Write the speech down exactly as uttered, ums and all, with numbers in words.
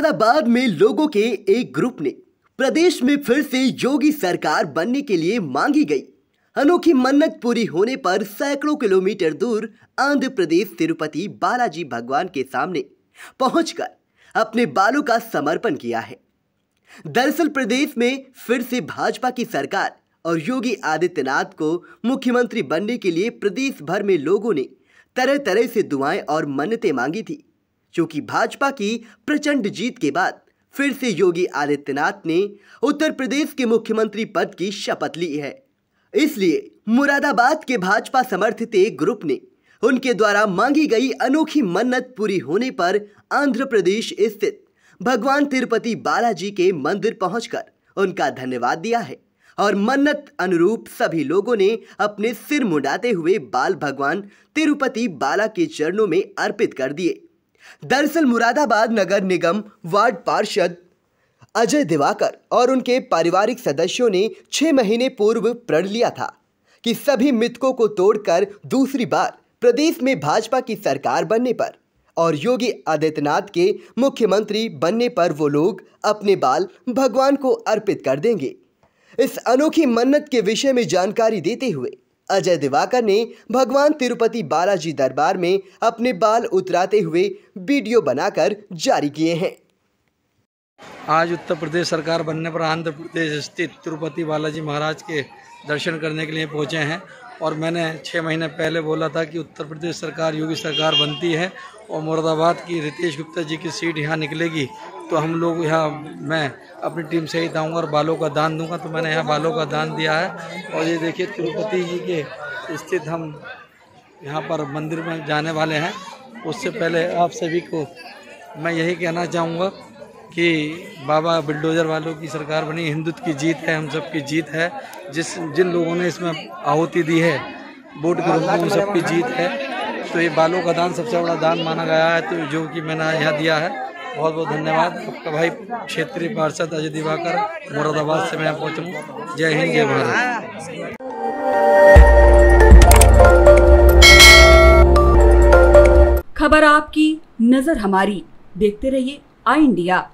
मुरादाबाद में लोगों के एक ग्रुप ने प्रदेश में फिर से योगी सरकार बनने के लिए मांगी गई अनोखी मन्नत पूरी होने पर सैकड़ों किलोमीटर दूर आंध्र प्रदेश तिरुपति बालाजी भगवान के सामने पहुंचकर अपने बालों का समर्पण किया है। दरअसल प्रदेश में फिर से भाजपा की सरकार और योगी आदित्यनाथ को मुख्यमंत्री बनने के लिए प्रदेश भर में लोगों ने तरह तरह से दुआएं और मन्नतें मांगी थी। चूंकि भाजपा की प्रचंड जीत के बाद फिर से योगी आदित्यनाथ ने उत्तर प्रदेश के मुख्यमंत्री पद की शपथ ली है, इसलिए मुरादाबाद के भाजपा समर्थित एक ग्रुप ने उनके द्वारा मांगी गई अनोखी मन्नत पूरी होने पर आंध्र प्रदेश स्थित भगवान तिरुपति बालाजी के मंदिर पहुंचकर उनका धन्यवाद दिया है और मन्नत अनुरूप सभी लोगों ने अपने सिर मुंडाते हुए बाल भगवान तिरुपति बाला के चरणों में अर्पित कर दिए। दरअसल मुरादाबाद नगर निगम वार्ड पार्षद अजय दिवाकर और उनके पारिवारिक सदस्यों ने छह महीने पूर्व प्रण लिया था कि सभी मिथकों को तोड़कर दूसरी बार प्रदेश में भाजपा की सरकार बनने पर और योगी आदित्यनाथ के मुख्यमंत्री बनने पर वो लोग अपने बाल भगवान को अर्पित कर देंगे। इस अनोखी मन्नत के विषय में जानकारी देते हुए अजय दिवाकर ने भगवान तिरुपति बालाजी दरबार में अपने बाल उतराते हुए वीडियो बनाकर जारी किए हैं। आज उत्तर प्रदेश सरकार बनने पर आंध्र प्रदेश स्थित तिरुपति बालाजी महाराज के दर्शन करने के लिए पहुंचे हैं और मैंने छः महीने पहले बोला था कि उत्तर प्रदेश सरकार योगी सरकार बनती है और मुरादाबाद की रितेश गुप्ता जी की सीट यहाँ निकलेगी तो हम लोग यहाँ मैं अपनी टीम से ही आऊँगा और बालों का दान दूंगा। तो मैंने यहाँ बालों का दान दिया है और ये देखिए तिरुपति जी के स्थित हम यहाँ पर मंदिर में जाने वाले हैं। उससे पहले आप सभी को मैं यही कहना चाहूँगा कि बाबा बुलडोजर वालों की सरकार बनी, हिंदुत्व की जीत है, हम सब की जीत है। जिस जिन लोगों ने इसमें आहुति दी है वोट के रूप में उन सबकी जीत है। तो ये बालों का दान सबसे बड़ा दान माना गया है तो जो कि मैंने यहाँ दिया है। बहुत बहुत धन्यवाद आपका भाई क्षेत्रीय पार्षद अजय दिवाकर मुरादाबाद से मैं पहुँचूँ। जय हिंद जय भारत। खबर आपकी नज़र हमारी, देखते रहिए आई इंडिया।